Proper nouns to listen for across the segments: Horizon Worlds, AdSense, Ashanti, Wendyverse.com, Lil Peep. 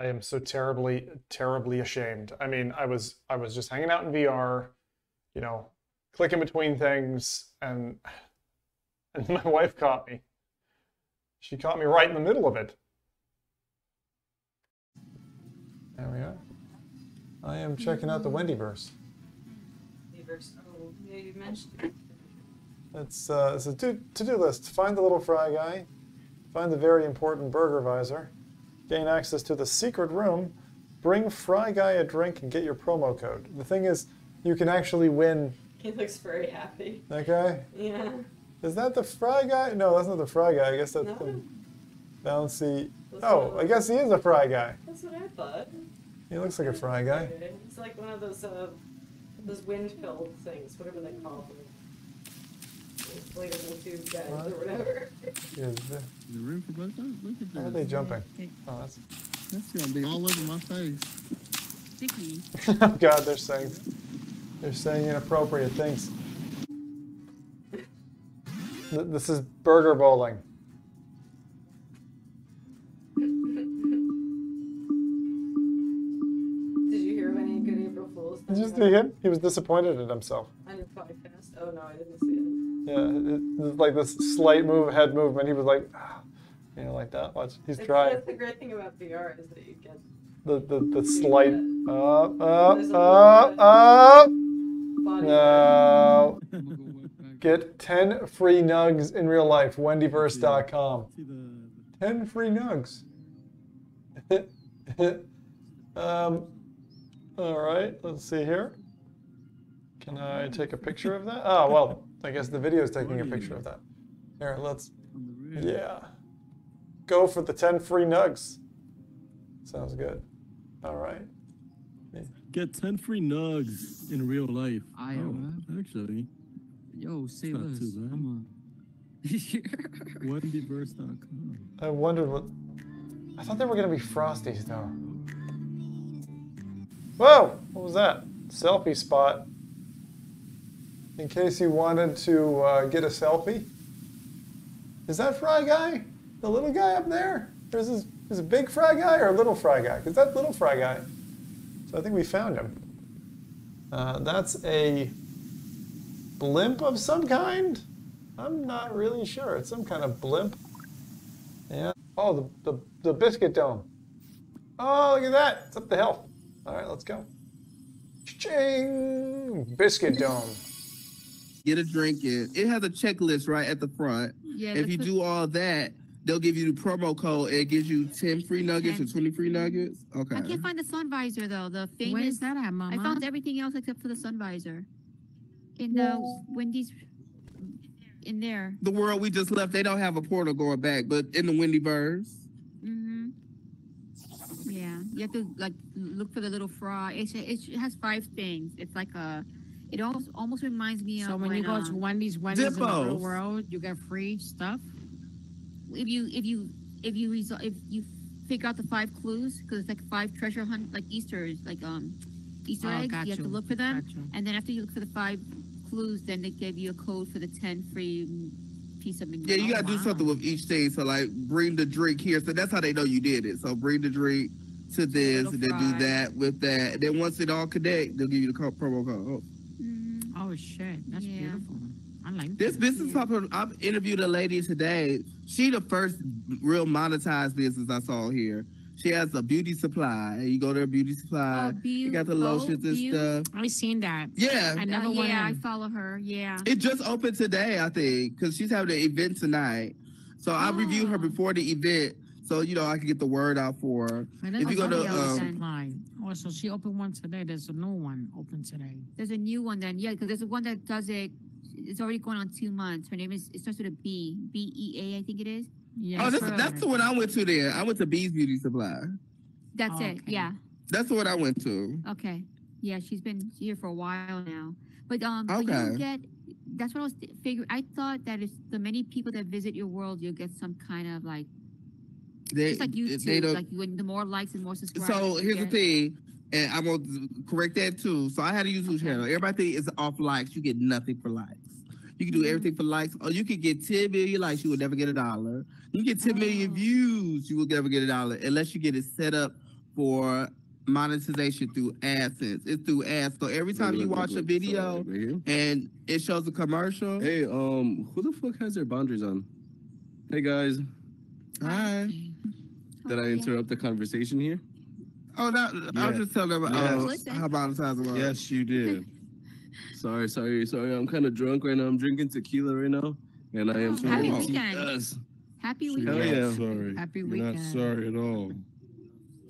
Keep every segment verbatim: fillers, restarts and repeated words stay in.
I am so terribly, terribly ashamed. I mean, I was, I was just hanging out in V R, you know, clicking between things, and and my wife caught me. She caught me right in the middle of it. There we are. I am checking out the Wendyverse. Wendyverse. Oh, yeah, you mentioned it. It's uh, it's a to-do list. Find the little fry guy. Find the very important burger visor. Gain access to the secret room, bring Fry Guy a drink, and get your promo code. The thing is, you can actually win. He looks very happy. That guy? Yeah. Is that the Fry Guy? No, that's not the Fry Guy. I guess that's no. the bouncy. That's oh, I guess he is a Fry Guy. That's what I thought. He looks like a Fry Guy. He's like one of those uh, those wind-filled things, whatever they call them. Like a tube guys or whatever. Is the room for both of us? Look at that. Why are they jumping? Oh, that's that's gonna be all over my face. Sticky. Oh God, they're saying they're saying inappropriate things. This is burger bowling. Did you hear of any good April Fools? Did you see him? He was disappointed at himself. I didn't podcast. Oh no, I didn't see it. Yeah, it, it, like this slight move, head movement. He was like, ah, you know, like that. Watch, he's trying. That's the great thing about V R is that you get the the the slight up, up, up, up. No, get ten free nugs in real life. Wendyverse dot com. Ten free nugs. um, all right, let's see here. Can I take a picture of that? Oh well. I guess the video is taking a picture of that. Here, let's, yeah. Go for the ten free nugs. Sounds good. All right. Yeah. Get ten free nugs in real life. I am. Oh, actually. Yo, save us. Come on. Wendyverse dot com. I wondered what, I thought they were gonna be Frosties though. Whoa, what was that? Selfie spot. In case you wanted to uh, get a selfie. Is that Fry Guy? The little guy up there? Or is this is a big Fry Guy or a little Fry Guy? Because that's little Fry Guy. So I think we found him. Uh, that's a blimp of some kind? I'm not really sure. It's some kind of blimp. Yeah. Oh, the, the, the biscuit dome. Oh, look at that. It's up the hill. All right, let's go. Ching! Biscuit dome. Get a drink in. It has a checklist right at the front. Yeah, if you do all that, they'll give you the promo code. It gives you ten free nuggets ten. Or twenty free nuggets. Okay. I can't find the sun visor though. The famous. Where is that at, Mama? I found everything else except for the sun visor. In the Wendy's. In there. The world we just left. They don't have a portal going back, but in the Wendyverse. Mm-hmm. Yeah, you have to like look for the little fry. It it has five things. It's like a. It almost, almost reminds me so of. So when you go uh, to Wendy's, Wendy's in the real world, you get free stuff. If you if you if you resol if you figure out the five clues, because it's like five treasure hunt, like Easter's, like um Easter oh, eggs. You, you have to look for them, and then after you look for the five clues, then they give you a code for the ten free piece of. McDonald's. Yeah, you gotta oh, do wow. something with each thing. So like, bring the drink here. So that's how they know you did it. So bring the drink to this, and then do that with that. And then once it all connect, they'll give you the promo code. Oh. Oh shit, that's yeah. beautiful. I like this that. business. Popular. I've interviewed a lady today. She the first real monetized business I saw here. She has a beauty supply. You go to her beauty supply. Uh, be you got the lotions and stuff. I've seen that. Yeah, I never uh, went. Yeah, in. I follow her. Yeah. It just opened today, I think, because she's having an event tonight. So oh. I reviewed her before the event, so you know I can get the word out for her. If you go to um, oh, so she opened one today. There's a new one open today. There's a new one then, yeah, because there's one that does it. It's already going on two months. Her name is. It starts with a B. B E A, I think it is. Yeah. Oh, that's, that's the one I went to there. I went to B's Beauty Supply. That's oh, it. Okay. Yeah. That's the one I went to. Okay. Yeah, she's been here for a while now. But um, okay. But you get. That's what I was figuring. I thought that if the many people that visit your world, you'll get some kind of like. They, just like YouTube, they don't, like when the more likes and more subscribers. So here's the thing, and I'm gonna correct that too. So I had a YouTube okay. channel. Everybody thinks it's off likes. You get nothing for likes. You can do mm-hmm. everything for likes. Or you can get ten million likes. You will never get a dollar. You can get ten oh. million views. You will never get a dollar unless you get it set up for monetization through AdSense. It's through ads. So every time look, you look, watch look, a video sorry, and it shows a commercial. Hey, um, who the fuck has their boundaries on? Hey guys. Hi. Did I interrupt the conversation here? Oh, that yes. I was just telling them yes. uh, how monetizing was. Yes, you did. sorry, sorry, sorry. I'm kind of drunk right now. I'm drinking tequila right now, and I am. Oh, happy weekend. Yes. Happy weekend. Hell yeah. Sorry. Happy weekend. Not sorry at all.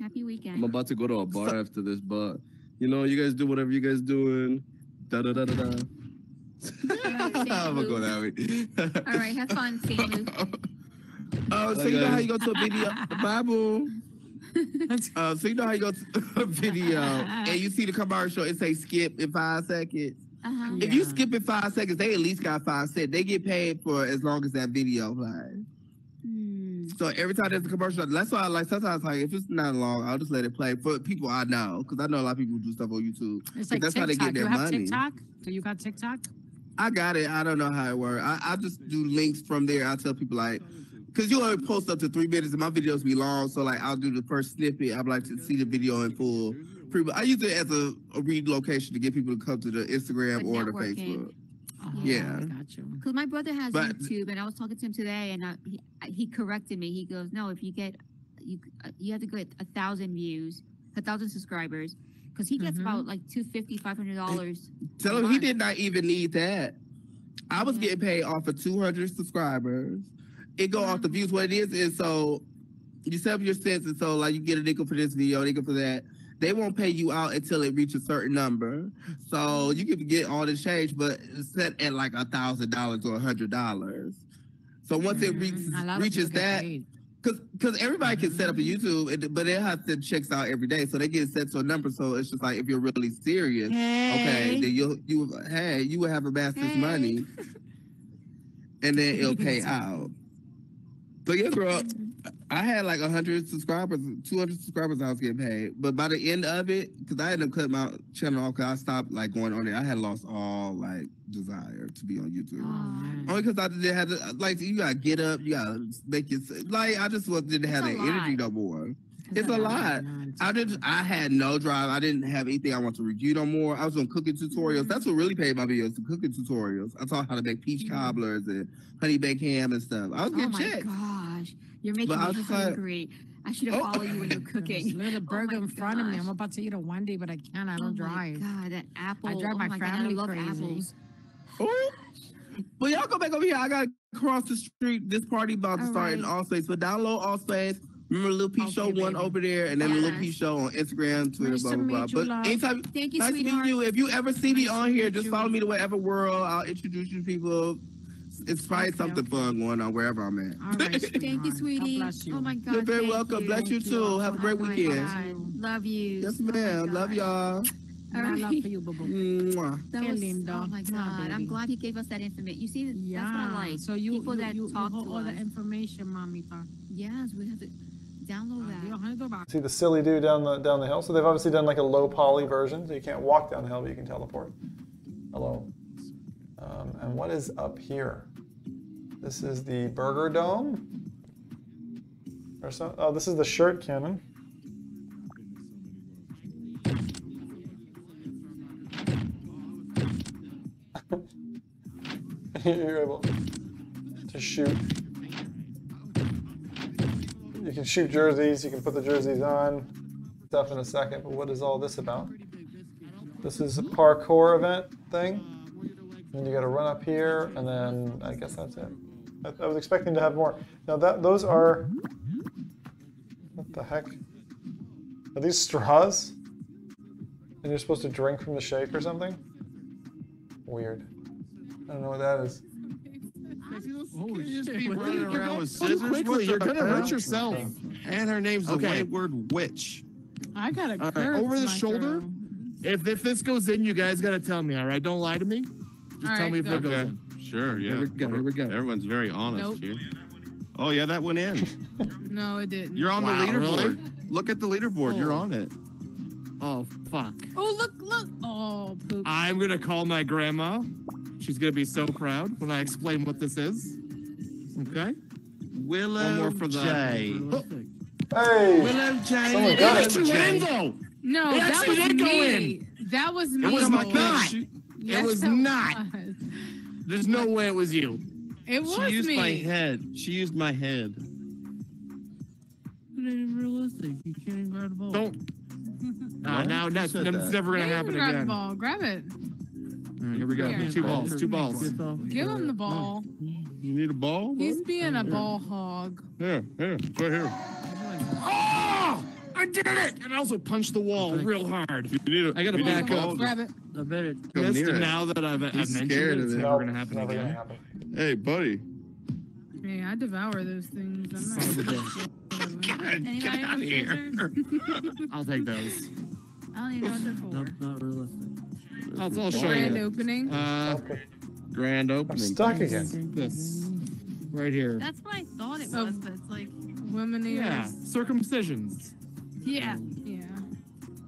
Happy weekend. I'm about to go to a bar so, after this, but you know, you guys do whatever you guys doing. Da da da da da. I'm gonna go that way. All right, have fun, Sam. Oh, uh, so you know how you go to a video, Bible. Uh, so you know how you go to a video and you see the commercial. It say skip in five seconds. Uh-huh. If yeah. you skip in five seconds, they at least got five cents. They get paid for as long as that video lies. So every time there's a commercial, that's why I like sometimes like if it's not long, I'll just let it play for people I know, because I know a lot of people do stuff on YouTube. It's like that's TikTok. How they get their you have money. TikTok? Do you got TikTok? I got it. I don't know how it works. I, I just do links from there. I tell people like, because you only post up to three minutes, and my videos be long, so like I'll do the first snippet. I'd like to see the video in full. I use it as a, a relocation to get people to come to the Instagram but or the Facebook. Oh, yeah, because my brother has but, YouTube, and I was talking to him today, and I, he, he corrected me. He goes, "No, if you get, you you have to get a thousand views, a thousand subscribers, because he gets mm-hmm. about like two fifty, five hundred dollars." Tell him he did not even need that. I was yeah. getting paid off of two hundred subscribers. It go yeah. off the views. What it is is so you set up your cents, and so like you get a nickel for this video, a nickel for that. They won't pay you out until it reaches a certain number. So you can get all the change, but it's set at like a thousand dollars or a hundred dollars. So once mm-hmm. it reaches, reaches that, because everybody mm-hmm. can set up a YouTube, and, but they'll have to check out every day. So they get set to a number. So it's just like, if you're really serious, hey. okay, then you'll, you, hey, you will have a master's hey. money. And then it'll pay out. So yeah, girl. I had like a hundred subscribers, two hundred subscribers I was getting paid. But by the end of it, because I had to cut my channel off because I stopped like going on it. I had lost all like desire to be on YouTube. Aww. Only because I didn't have to, like, you got to get up, you got to make it, like, I just didn't it's have that lot. energy no more. It's, it's a lot. I did. I had no drive. I didn't have anything I want to review no more. I was doing cooking tutorials. Mm-hmm. That's what really paid my videos, the cooking tutorials. I taught how to bake peach mm-hmm. cobblers and honey baked ham and stuff. I was getting oh checked. gosh. You're making but me I hungry. Like, I should have oh. followed you when you're cooking. There's a burger oh in front gosh. of me. I'm about to eat a Wendy, but I can't. I don't oh drive. God, that apple. I drive oh my, my family God, I love crazy. apples. Oh. But y'all go back over here. I got to cross the street. This party about to All start right. in Allspace. But download Allspace. Remember Lil Peep okay, Show baby. one over there, and then yes. Lil Peep Show on Instagram, Twitter, nice blah, blah, blah. But love. anytime, Thank you, nice to meet you. If you ever see nice me on here, just you. follow me to whatever world. I'll introduce you to people. It's probably okay, something okay. fun going on wherever I'm at. All right, thank you, sweetie. You. Oh, my God. You're very thank welcome. You. Bless you, thank too. You. Have a great oh weekend. Love you. Yes, ma'am. Oh love y'all. All right. I love for you, boo boo. That was, oh my God. I'm glad he gave us that information. You see, yeah. that's what I like. So you, people you, that you, talk you to all us. the information, Mamita. Yes, we have to download that. See the silly dude down the down the hill. So they've obviously done like a low poly version, so you can't walk down the hill, but you can teleport. Hello. Um, and what is up here? This is the Burger Dome. Or so. Oh, this is the shirt cannon. You're able to shoot. You can shoot jerseys. You can put the jerseys on. Stuff in a second. But what is all this about? This is a parkour event thing. And you got to run up here, and then I guess that's it. I, I was expecting to have more. Now that those are, what the heck? Are these straws? And you're supposed to drink from the shake or something? Weird. I don't know what that is. Holy shit! You're running around with scissors. You're gonna hurt yourself. And her name's okay. the wayward witch. I got a curse, right. over the shoulder. Girl. If if this goes in, you guys gotta tell me. All right, don't lie to me. Just All tell right, me if it goes in. Sure, yeah. Here we go, here we go. Everyone's very honest nope. here. Oh, yeah, that went in. No, it didn't. You're on wow, the leaderboard. Really? Look at the leaderboard. Oh. You're on it. Oh, fuck. Oh, look, look. Oh, poop. I'm going to call my grandma. She's going to be so proud when I explain what this is. Okay? Willow One more for the... J. Oh. Hey, someone got it. Renzo. No, it that was me. That was me. It was my God. Yes, it was it not. Was. There's no way it was you. It was me. She used me. my head. She used my head. It ain't realistic. You can't even grab the ball. Don't. Nah, now that's, that's that. never gonna happen grab again. Grab the ball. Grab it. All right, here we go. Here. Two balls. Two balls. Give him the ball. You need a ball? He's being a here. ball hog. Here, here, right here. Oh! I did it! And I also punched the wall okay. real hard. You need a, I gotta back up. Grab it. I bet it. it. Now that I've, I've mentioned it, it's never gonna happen never again. Gonna happen. Hey, buddy. Hey, I devour those things. I'm not. God, get out of here. I'll take those. I don't even know what they're for. Not realistic. I'll, I'll show grand you. Grand opening. Uh, okay. Grand opening. I'm stuck again. This. Right here. That's what I thought it was, but it's like. Women Yeah. Circumcisions. Yeah. Yeah.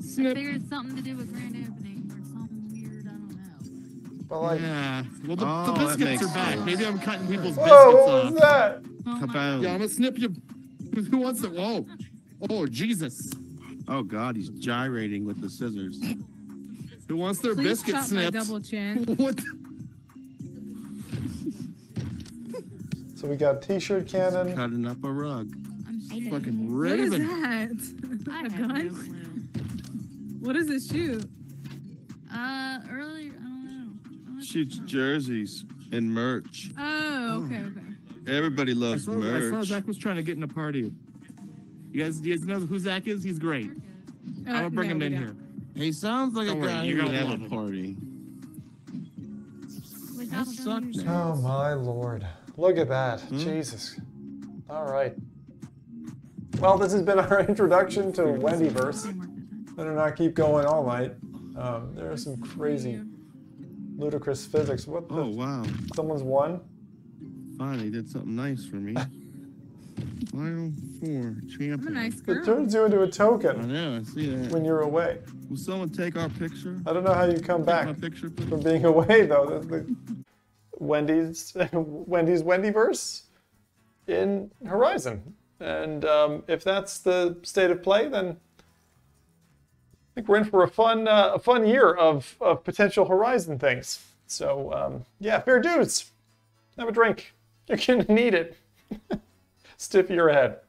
Snip. I figured it's something to do with grand opening or something weird. I don't know. But like. Yeah. Well, the, oh, the biscuits are back. Sense. Maybe I'm cutting people's biscuits off. Whoa, what was that? Oh, yeah, I'm gonna snip you. Who wants it? Whoa. Oh, Jesus. Oh, God, he's gyrating with the scissors. Who wants their Please biscuit snipped? Double chin. What? So we got t-shirt cannon. He's cutting up a rug. I'm shaking. Fucking raven. What is that? I a gun? No. What does it shoot? Uh, earlier, I don't know. Shoots jerseys and merch. Oh, okay, okay. Everybody loves I saw, merch. I saw Zach was trying to get in a party. You guys, you guys know who Zach is? He's great. Uh, I'll bring no, him in don't. here. He sounds like don't a worry, guy who would have a party. That sucks. Oh my Lord. Look at that. Hmm? Jesus. All right. Well, this has been our introduction to Wendyverse. Better not keep going all night. Um, there are some crazy, ludicrous physics. What the? Oh, wow. Someone's won? Finally did something nice for me. Final four champion. I'm a nice girl. It turns you into a token. I know, I see that. When you're away. Will someone take our picture? I don't know how you come take back my picture, from being away though. That's the Wendy's Wendy's Wendyverse in Horizon. And um, if that's the state of play, then I think we're in for a fun uh, a fun year of of potential Horizon things. So um, yeah, fair dues. Have a drink. You're gonna need it. Stiff your head.